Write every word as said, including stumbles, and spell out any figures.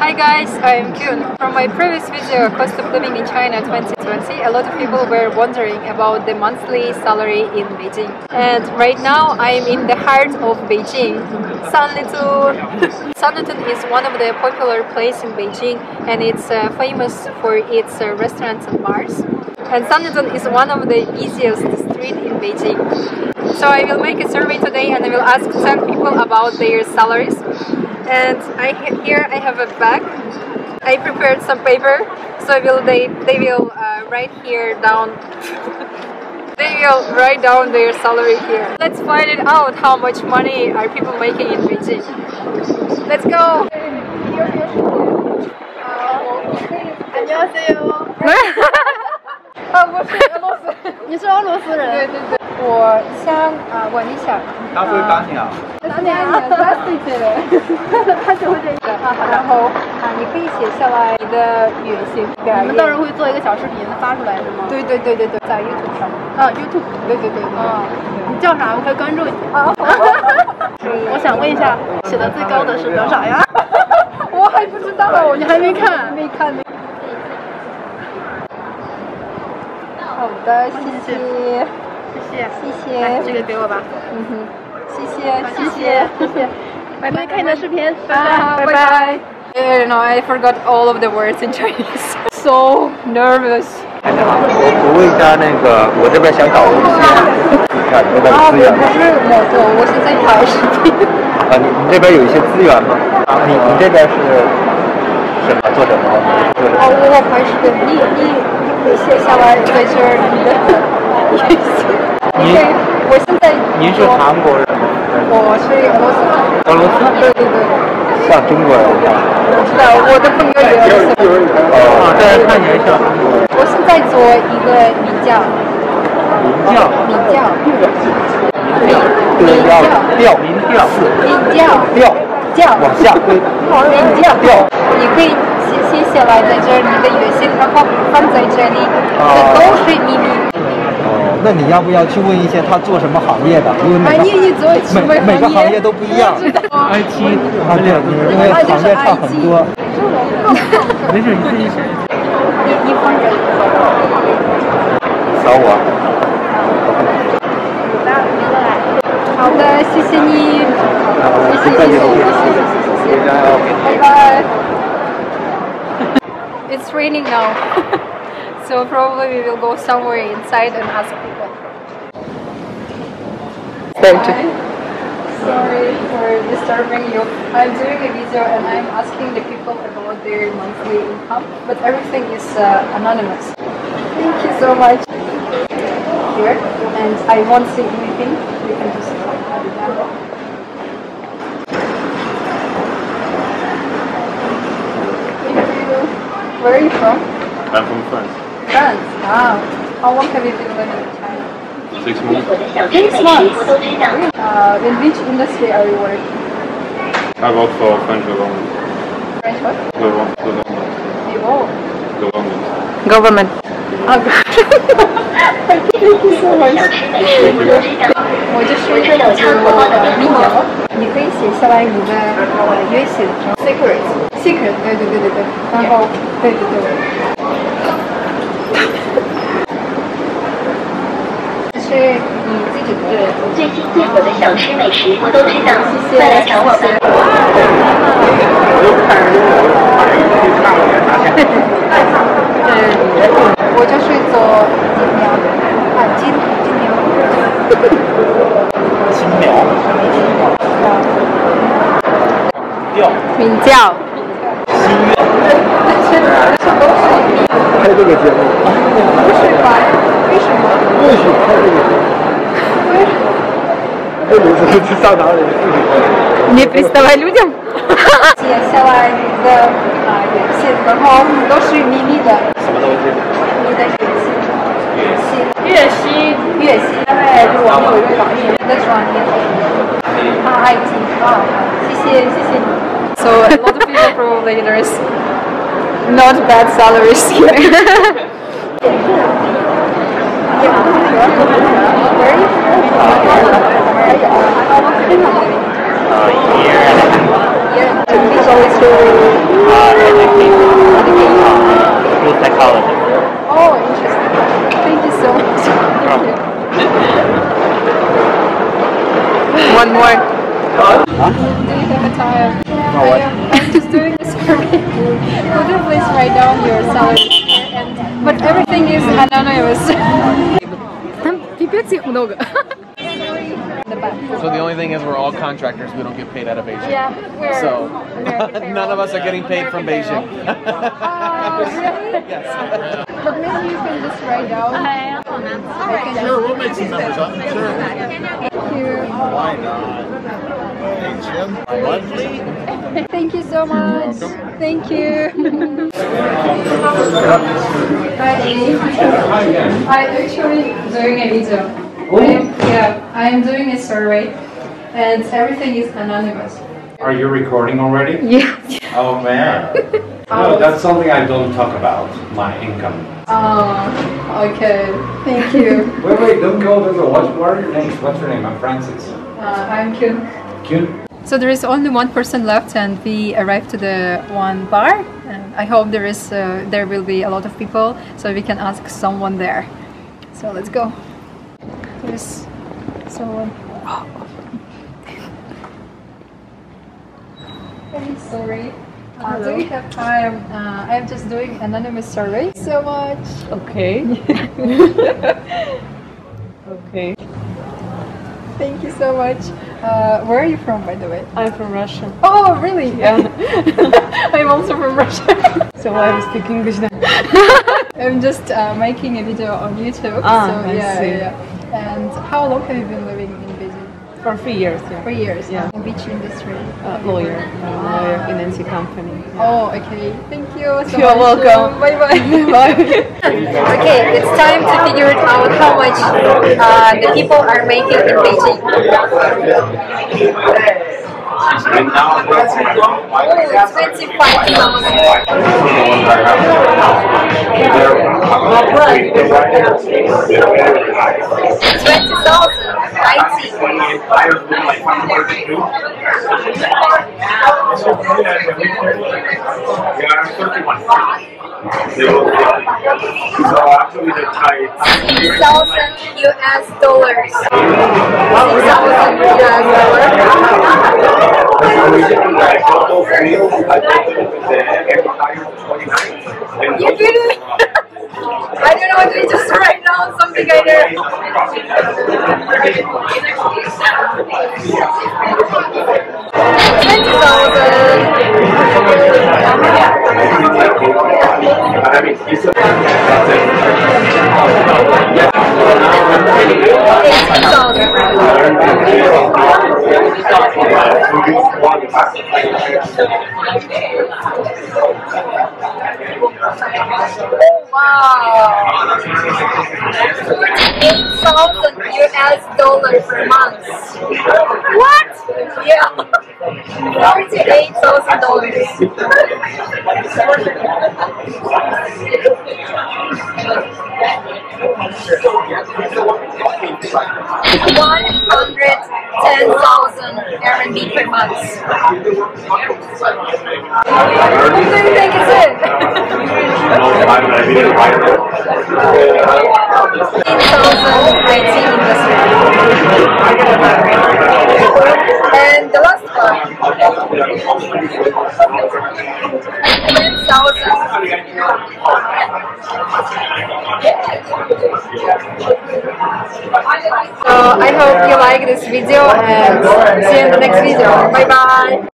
Hi guys, I'm Kyun. From my previous video, Cost of Living in China twenty twenty, a lot of people were wondering about the monthly salary in Beijing. And right now, I'm in the heart of Beijing, Sanlitun. Sanlitun is one of the popular places in Beijing, and it's uh, famous for its uh, restaurants and bars. And Sanlitun is one of the busiest streets in Beijing. So I will make a survey today and I will ask ten people about their salaries. And I here I have a bag. I prepared some paper, so will they they will uh, write here down. They will write down their salary here. Let's find it out how much money are people making in Beijing. Let's go.我是俄罗斯人，你是俄罗斯人？对对对。我想啊，我你想，然后啊，你可以写下来你的远行，然后你到时候会做一个小视频发出来是吗？对对对对对，在YouTube上。啊，YouTube？对对对对。在YouTube上。你叫啥？我还关注你。我想问一下，写的最高的是多少呀？我还不知道，我你还没看？没看。 好的，谢谢。这个给我吧。嗯哼，谢谢，谢谢，谢谢。拜拜，看你的视频，拜拜，拜拜。 You know, I forgot all of the words in Chinese. So nervous. 我是在台湾。啊，你这边有一些资源吗？啊，你你这边是什么做什么？我我我还是本地，你你写下来在这儿你的明教，明教，明教，明教，明教，往下，明教，往下，对，你可以写下来在这儿你的月薪，然后放在这里，最高是你明。 那你要不要去问一些他做什么行业的？因为每一个行业都不一样。I T，好的，你好的，好的，没事，你可以写。你你换人。扫我。好的，谢谢你，谢谢，谢谢。拜拜。It's raining now, so probably we will go somewhere inside and ask people. Thank you. Sorry for disturbing you. I'm doing a video and I'm asking the people about their monthly income, but everything is uh, anonymous. Thank you so much. Here, and I won't say anything. You can just talk about it. Thank you. Where are you from? I'm from France. France? Wow. How long have you been living in China? Six months. Six months. Uh, in which industry are you working? I work for French government. French what? Government. Government. Government. Oh God. Thank you so much. Thank you. 我就是一个民谣，你可以写下来你的月薪。Secret. Secret. 对对对对对。然后对对对。 So a lot of people probably there's not bad salaries here. Uh, yeah. Yeah. It's always so. psychology. Oh, interesting. Thank you so much. Thank you. One more. Huh? Do you have a tire? No, what? I am, I'm just doing a survey. Could you please write down your salary? And, but everything is anonymous. So the only thing is we're all contractors. We don't get paid out of Beijing. Yeah, we're so none of us are getting paid from Beijing. Oh, really? Yes. But maybe you can just write down. Uh, right. Sure, we'll make some numbers up. Sure. Thank you. Why not? Monthly? Thank you so much. Thank you. I'm actually doing a video. I'm, yeah, I'm doing a survey, and everything is anonymous. Are you recording already? Yeah. Oh man. No, that's something I don't talk about. My income. Oh, okay. Thank you. Wait, wait, don't go over. What, what are your names? What's your name? I'm Francis. Uh, I'm Kyun. Kyun. So there is only one person left, and we arrived to the one bar. And I hope there is uh, there will be a lot of people, so we can ask someone there. So let's go. There's someone. Hey, sorry. Uh, do we have time? Uh, I'm just doing anonymous survey. So much. Okay. Okay. Thank you so much. Uh, where are you from, by the way? I'm from Russia. Oh, really? Yeah. I'm also from Russia. So I speak English now. I'm just uh, making a video on YouTube. Ah, so, yeah, I see. Yeah. And how long have you been living in Beijing? For three years. Yeah. Three years. Yeah. In which industry? Uh, lawyer. Uh, lawyer in N C company. Yeah. Oh, okay. Thank you. So You're much. welcome. Bye bye. Bye. Okay, it's time to figure out how much uh, the people are making in Beijing. And now six thousand U S dollars. six thousand U S dollars. You kidding? I don't know what we just write down, something I did. twenty-nine. Oh, wow! eight thousand U S dollars per month. What? Yeah. forty-eight thousand dollars. one hundred ten thousand R M B per month. What do you think is it? And the last one. ten thousand. So I hope you like this video and see you in the next video. Bye bye!